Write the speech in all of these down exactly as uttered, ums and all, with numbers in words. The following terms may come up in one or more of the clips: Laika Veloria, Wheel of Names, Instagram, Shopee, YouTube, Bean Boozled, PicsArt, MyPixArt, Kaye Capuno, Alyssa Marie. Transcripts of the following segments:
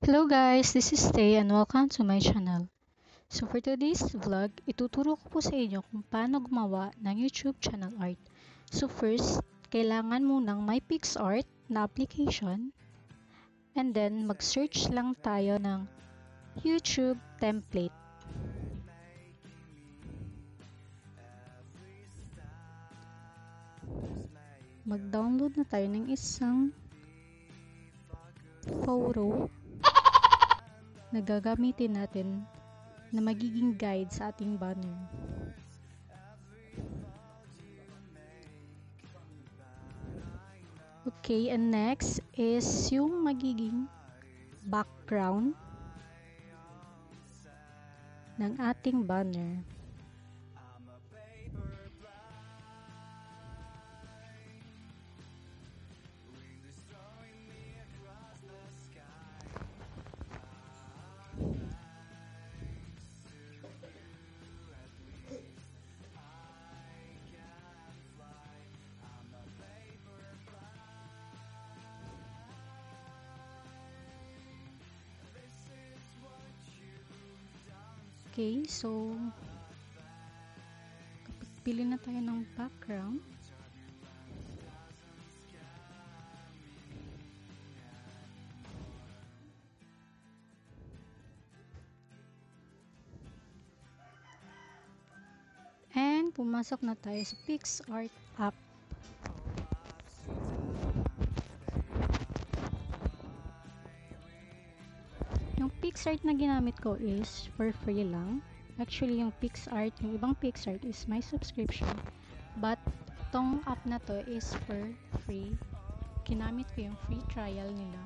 Hello guys, this is Tay and welcome to my channel. So for today's vlog, ituturo ko po sa inyo kung paano gumawa ng YouTube channel art. So first, kailangan mo ng MyPixArt na application. And then mag-search lang tayo ng YouTube template. Mag-download na tayo ng isang photo na gagamitin natin na magiging guide sa ating banner. Okay, and next is yung magiging background ng ating banner. Okay, so kapag pili na tayo ng background, and pumasok na tayo sa PicsArt app. PicsArt na ginamit ko is for free lang. Actually, yung PicsArt, yung ibang PicsArt is my subscription. But, tong app na to is for free. Ginamit ko yung free trial nila.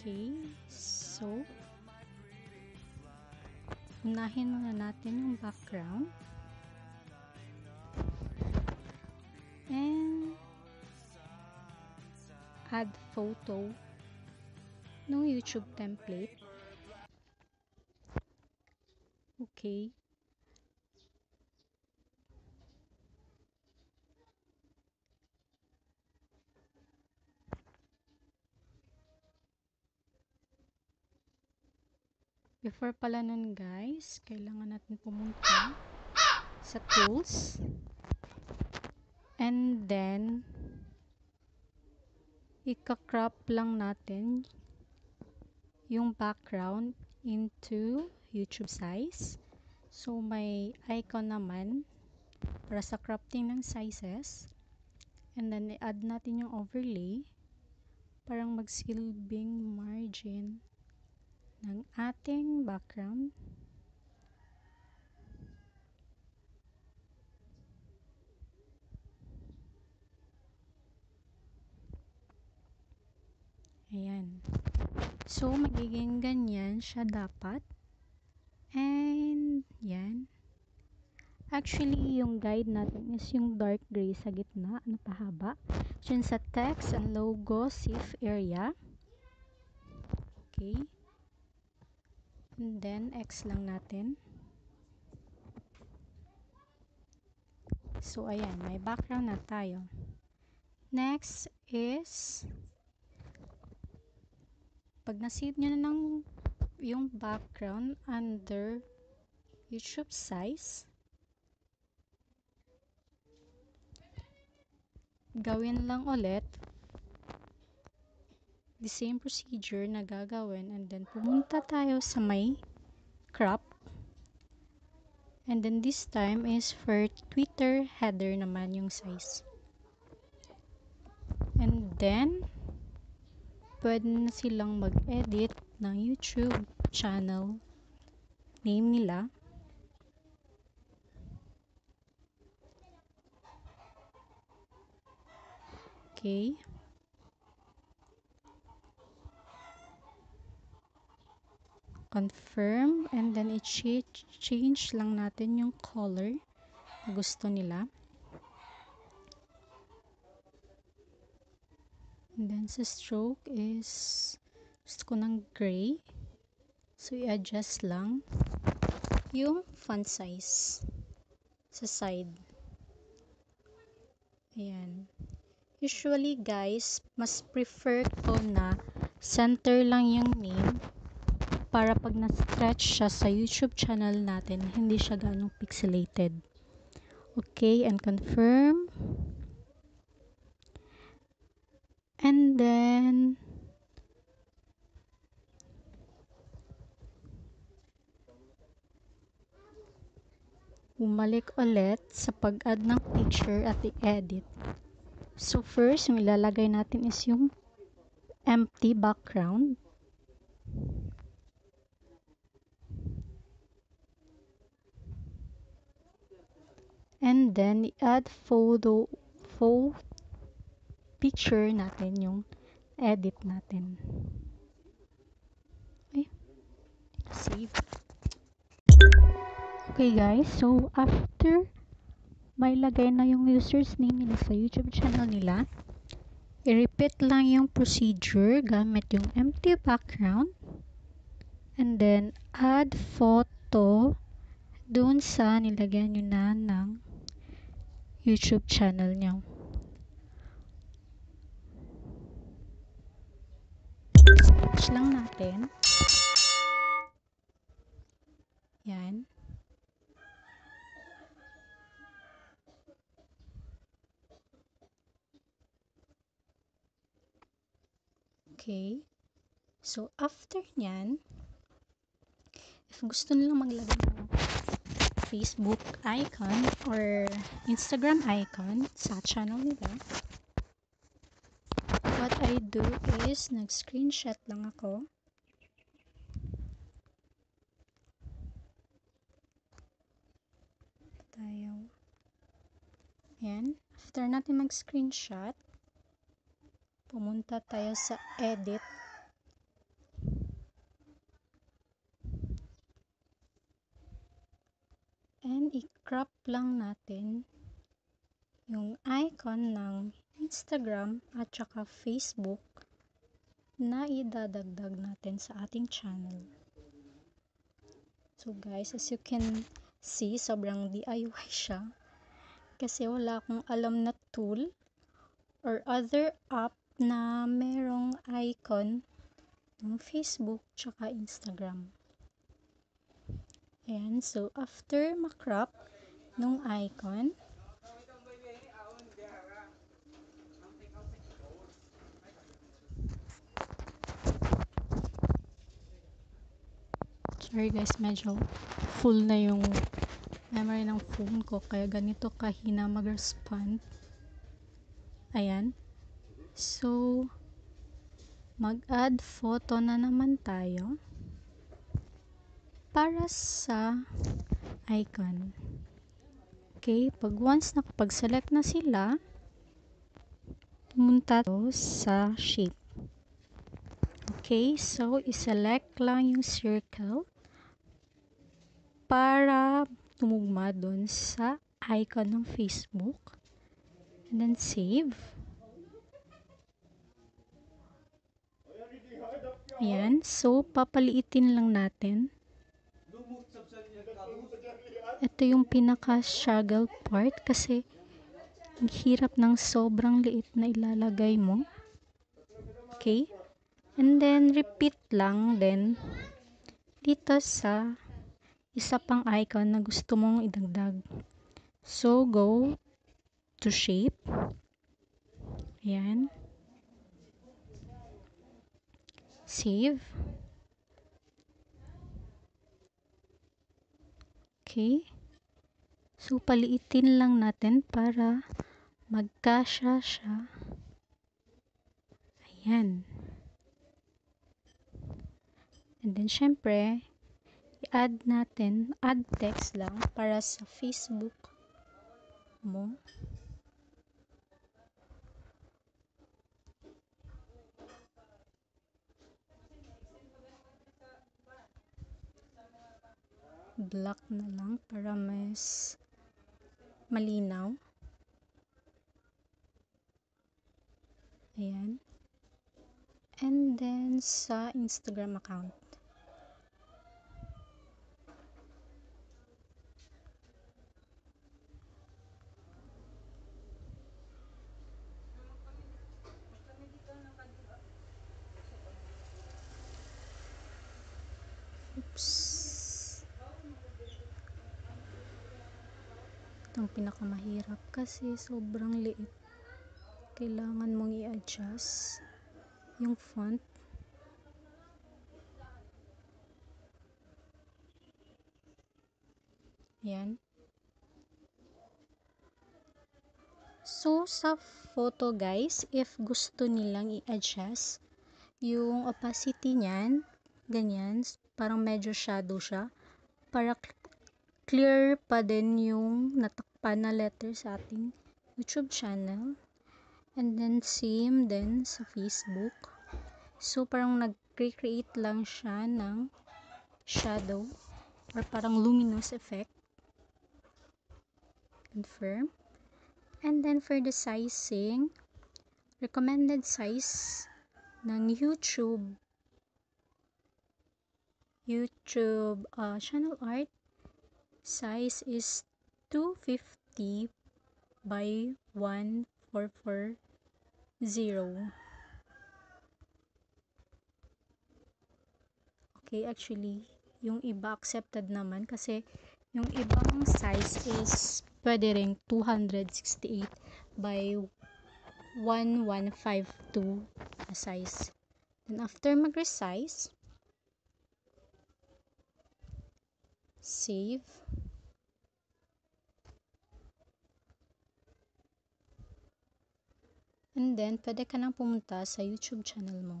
Okay. So, unahin muna natin yung background. And, add photo ng YouTube template. Okay. Before pala nun guys, kailangan natin pumunta sa tools and then ika-crop lang natin yung background into YouTube size. So, may icon naman para sa crafting ng sizes. And then, i-add natin yung overlay. Parang magsilbing margin ng ating background. Ayan. So, magiging ganyan siya dapat. And, yan. Actually, yung guide natin is yung dark gray sa gitna, ano pahaba. Diyan sa text and logo, safe area. Okay. And then, X lang natin. So, ayan. May background na tayo. Next is pag na-save nyo na ng yung background under YouTube size, gawin lang ulit the same procedure na gagawin, and then pumunta tayo sa may crop, and then this time is for Twitter header naman yung size, and then pwede na silang mag-edit ng YouTube channel name nila. Okay. Confirm, and then i-change lang natin yung color na gusto nila. And then sa stroke is gusto ko ng gray. So i-adjust lang yung font size sa side. Ayan. Usually guys, mas prefer ko na center lang yung name para pag na-stretch siya sa YouTube channel natin, hindi siya ganong pixelated. Okay, and confirm. And then, umalik ulit sa pag-add ng picture at i-edit. So first, yung ilalagay natin is yung empty background. And then, i-add photo, photo picture natin yung edit natin. Okay. Save. Okay guys, so after may lagay na yung user's name nila sa YouTube channel nila, i-repeat lang yung procedure gamit yung empty background and then add photo dun sa nilagyan nyo na ng YouTube channel nyo. Search lang natin. Yan. Okay. So, after nyan, if gusto nilang maglagay ng Facebook icon or Instagram icon sa channel nila, what I do is, nag-screenshot lang ako. Tayo. Yan. After natin mag-screenshot, pumunta tayo sa edit. And i-crop lang natin yung icon ng Instagram at saka Facebook na idadagdag natin sa ating channel. So guys, as you can see, sobrang D I Y siya. Kasi wala akong alam na tool or other app na merong icon ng Facebook tsaka Instagram. Ayan, so after makrop nung icon, sorry guys, medyo full na yung memory ng phone ko kaya ganito kahina mag-respond. Ayan. So, mag-add photo na naman tayo para sa icon. Okay, pag once nakapag-select na sila, pumunta to sa shape. Okay, so i-select lang yung circle para tumugma dun sa icon ng Facebook. And then save. Ayan. So, papaliitin lang natin. Ito yung pinaka-struggle part kasi ang hirap ng sobrang liit na ilalagay mo. Okay? And then, repeat lang then dito sa isa pang icon na gusto mong idagdag. So, go to shape. Ayan. Save. Okay. So, paliitin lang natin para magkasya siya. Ayan. And then, syempre, i-add natin, add text lang para sa Facebook mo. Black na lang para mas malinaw. Ayan. And then sa Instagram account. ang pinakamahirap kasi sobrang liit. Kailangan mong i-adjust yung font. Yan. So, sa photo guys, if gusto nilang i-adjust yung opacity niyan, ganyan, parang medyo shadow siya, para clear pa din yung natakpan na letter sa ating YouTube channel. And then, same din sa Facebook. So, parang nag-recreate lang siya ng shadow or parang luminous effect. Confirm. And then for the sizing, recommended size ng YouTube YouTube uh, channel art size is two fifty by one four four zero. Okay, actually yung iba accepted naman kasi yung ibang size is pwede rin two sixty-eight by eleven fifty-two na size. Then after mag-resize, save. And then, pwede ka nang pumunta sa YouTube channel mo.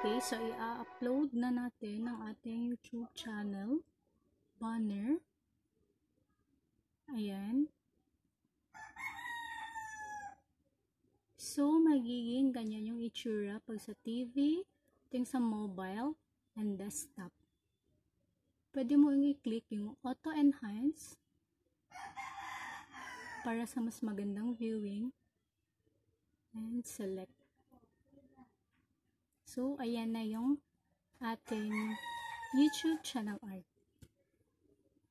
Okay, so i-upload na natin ang ating YouTube channel banner. Ayan. So, magiging ganyan yung itsura pag sa T V, ting sa mobile, and desktop. Pwede mo i-click yung Auto Enhance para sa mas magandang viewing. And select. So, ayan na yung ating YouTube channel art.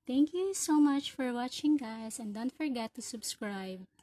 Thank you so much for watching guys, and don't forget to subscribe.